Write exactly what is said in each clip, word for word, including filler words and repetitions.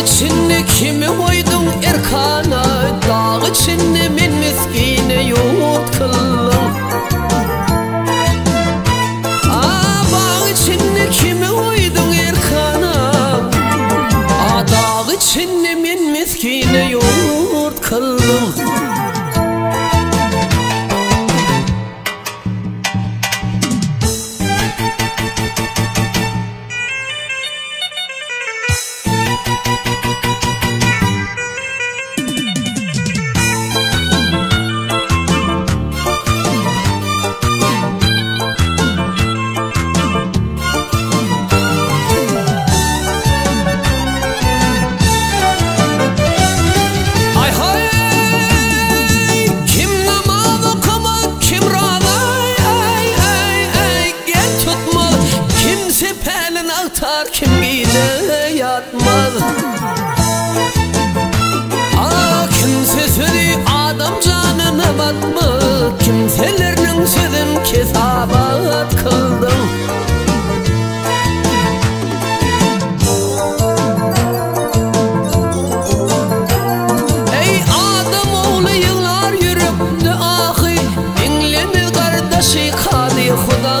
Dağ içinde kimi koydun erkana, dağ içinde men meskine yo'q qildim. Aa, bağ içinde kimi koydun erkana, aa, dağ içinde men meskine yo'q qildim. Kim gide yatmaz. Aa, kimse sözü adam canına batma, kimselerinin sözüm kesabat kıldım. Ey adam oğlu yıllar yürüptü ahi, dinleme kardeşi kadı Huda.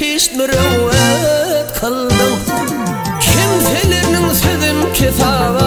Hiç mürüvvet kıldım, kimselerinin sözüm kesabat.